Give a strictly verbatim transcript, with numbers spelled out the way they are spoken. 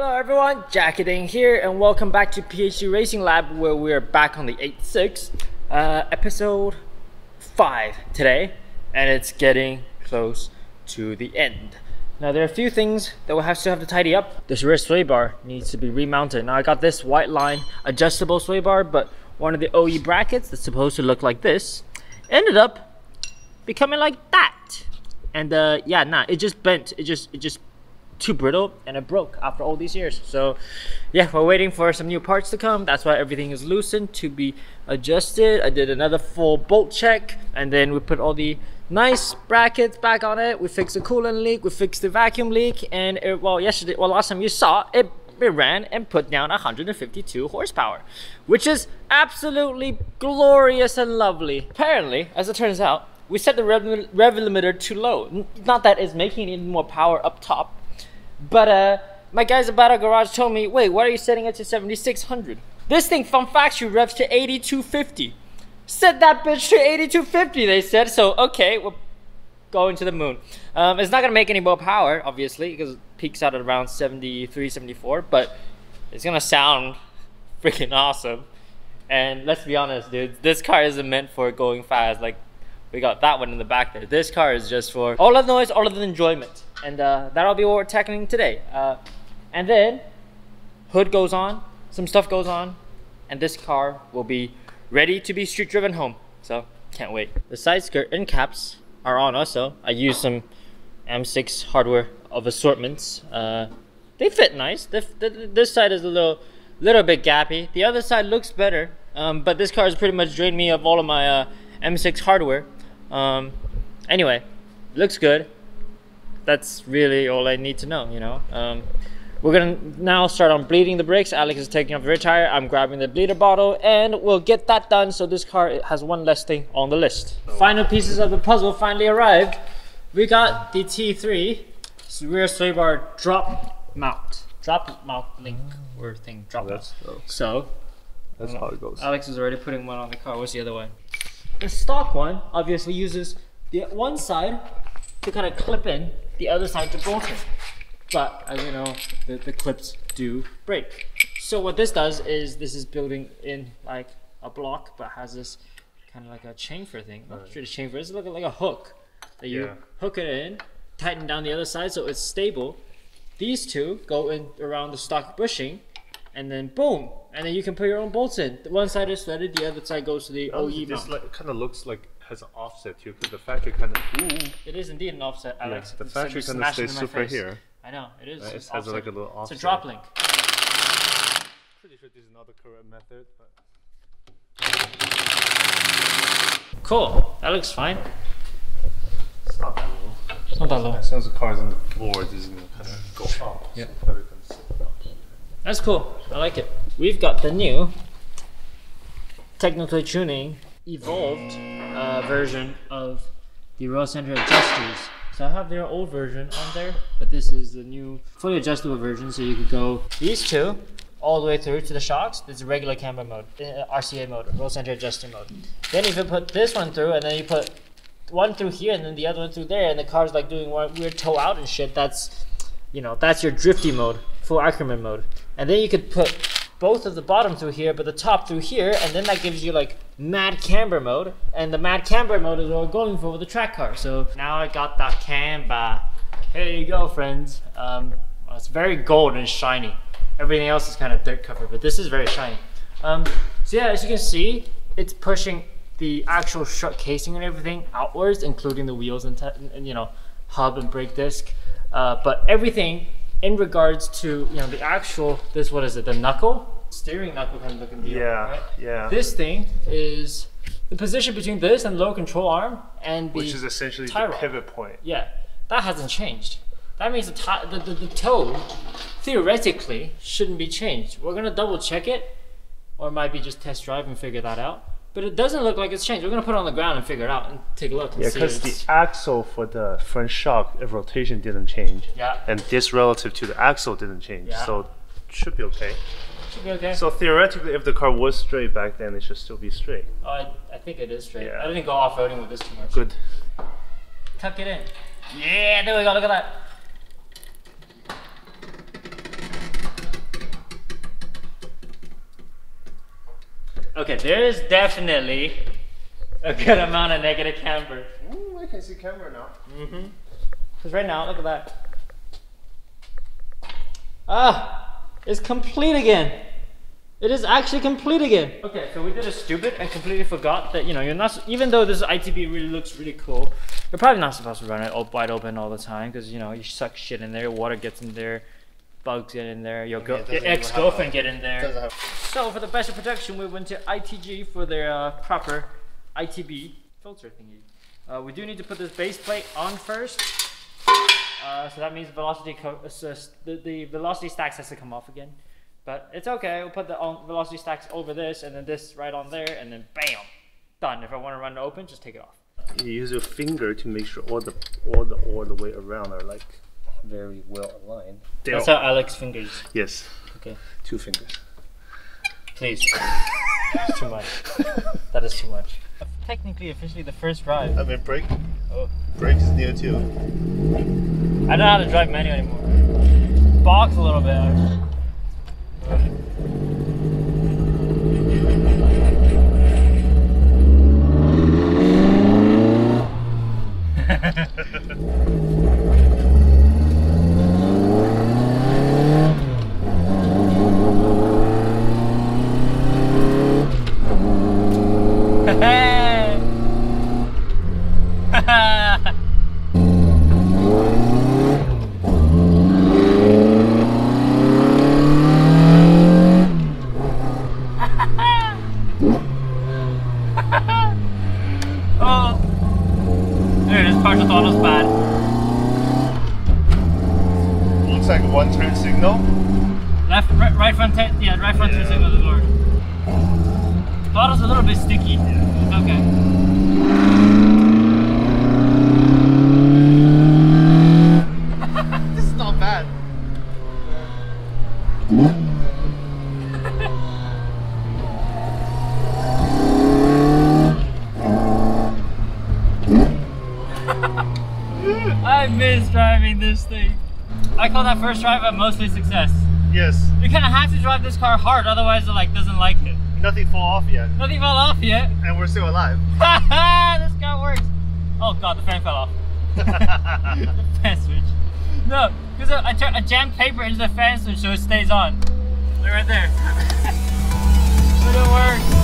Hello everyone, Jackie Ding here and welcome back to P H D Racing Lab, where we're back on the eight six, uh, episode five today, and it's getting close to the end. Now there are a few things that we'll have to have to tidy up. This rear sway bar needs to be remounted. Now I got this white line adjustable sway bar, but one of the O E brackets that's supposed to look like this ended up becoming like that. And uh, yeah, nah, it just bent, it just, it just too brittle, and it broke after all these years. So yeah, we're waiting for some new parts to come. That's why everything is loosened to be adjusted. I did another full bolt check, and then we put all the nice brackets back on it. We fixed the coolant leak, we fixed the vacuum leak, and it, well yesterday well last time you saw it, it ran and put down one hundred fifty-two horsepower, which is absolutely glorious and lovely. Apparently, as it turns out, we set the rev, rev limiter too low. Not that it's making any more power up top, but uh, my guys at Battle Garage told me, wait, why are you setting it to seventy-six hundred? This thing, fun fact, you revs to eighty-two fifty. Set that bitch to eighty-two fifty, they said. So, okay, we're going to the moon. Um, it's not going to make any more power, obviously, because it peaks out at around seventy-three, seventy-four. But it's going to sound freaking awesome. And let's be honest, dude, this car isn't meant for going fast. Like, we got that one in the back there. This car is just for all of the noise, all of the enjoyment. And uh, that'll be what we're tackling today. Uh, and then, hood goes on, some stuff goes on, and this car will be ready to be street driven home. So, can't wait. The side skirt and caps are on also. I used some M six hardware of assortments. Uh, they fit nice. The, the, this side is a little, little bit gappy. The other side looks better, um, but this car has pretty much drained me of all of my uh, M six hardware. Um, anyway, looks good. That's really all I need to know, you know. Um, we're gonna now start on bleeding the brakes. Alex is taking off the rear tire. I'm grabbing the bleeder bottle, and we'll get that done so this car has one less thing on the list. Final pieces of the puzzle finally arrived. We got the T three rear sway bar drop mount, drop mount link or thing, drop mount. So that's how it goes. Alex is already putting one on the car. What's the other one? The stock one obviously uses the one side to kind of clip in, the other side to bolt in. But as you know, the, the clips do break. So what this does is this is building in like a block, but has this kind of like a chamfer thing. Not right. Sure it's chamfer, it's like a, like a hook that you yeah. hook it in, tighten down the other side so it's stable. These two go in around the stock bushing, and then boom, and then you can put your own bolts in. The one side is threaded, the other side goes to the no, O E mount. Like, it kind of looks like has an offset too, because the factory kind of ooh. It is indeed an offset, Alex. Yeah, the factory kind of stays super face. Here. I know it is. Right, it has like a little offset. It's a drop link. Pretty sure this is not the correct method, but cool. That looks fine. It's not that low. It's not that low. As soon as the car's on the floor, this is gonna kind of go up. Yeah. So that's cool. I like it. We've got the new Technically Tuning Evolved uh, version of the Roll Center Adjusters. So I have their old version on there, but this is the new fully adjustable version. So you could go these two all the way through to the shocks. This is regular camber mode, uh, R C A mode, Roll Center Adjuster mode. Then you could put this one through, and then you put one through here, and then the other one through there, and the car's like doing weird toe out and shit. That's, you know, that's your drifty mode, full Ackerman mode. And then you could put both of the bottom through here, but the top through here, and then that gives you like mad camber mode, and the mad camber mode is what we're going for with the track car. So now I got that camber. Here you go, friends. Um, well, it's very gold and shiny. Everything else is kind of dirt covered, but this is very shiny. Um, so yeah, as you can see, it's pushing the actual strut casing and everything outwards, including the wheels and, and you know, hub and brake disc, uh, but everything in regards to, you know, the actual, this, what is it, the knuckle? Steering knuckle kind of looking deal, yeah, right? Yeah. This thing is the position between this and low control arm and the which is essentially tie the rod. Pivot point. Yeah, that hasn't changed. That means the, the, the, the toe, theoretically, shouldn't be changed. We're gonna double check it, or it might be just test drive and figure that out. But it doesn't look like it's changed. We're gonna put it on the ground and figure it out and take a look and yeah, see. Yeah, because the axle for the front shock, the rotation didn't change. Yeah. And this relative to the axle didn't change. Yeah. So it should be okay. Should be okay. So theoretically, if the car was straight back then, it should still be straight. Oh, I, I think it is straight. Yeah. I didn't go off-roading with this too much. Good. Tuck it in. Yeah, there we go, look at that. Okay, there is definitely a good amount of negative camber. Ooh, I can see camber now. Mm-hmm. Because right now, look at that. Ah, it's complete again. It is actually complete again. Okay, so we did a stupid and completely forgot that, you know, you're not, even though this I T B really looks really cool, you're probably not supposed to run it all wide open all the time because, you know, you suck shit in there, water gets in there, bugs get in there, your, yeah, your ex-girlfriend get in there. So for the best of protection, we went to I T G for their uh, proper I T B filter thingy. Uh, we do need to put this base plate on first. Uh, so that means velocity co uh, the, the velocity stacks has to come off again. But it's okay, we'll put the velocity stacks over this and then this right on there and then bam, done. If I want to run it open, just take it off. You use your finger to make sure all the all the all the way around are like very well aligned. They That's how I like fingers. Yes. Okay. Two fingers. Please. That's too much. That is too much. Technically, officially the first ride. I mean brake. Oh. Brake is new too. I don't know how to drive manual anymore. Box a little bit actually. That first drive but mostly success. Yes. You kind of have to drive this car hard, otherwise it like doesn't like it. Nothing fall off yet. Nothing fell off yet. And we're still alive. This car works. Oh god, the fan fell off. The fan switch. No, because I, I, I jammed paper into the fan switch so it stays on. They're right there. But it works.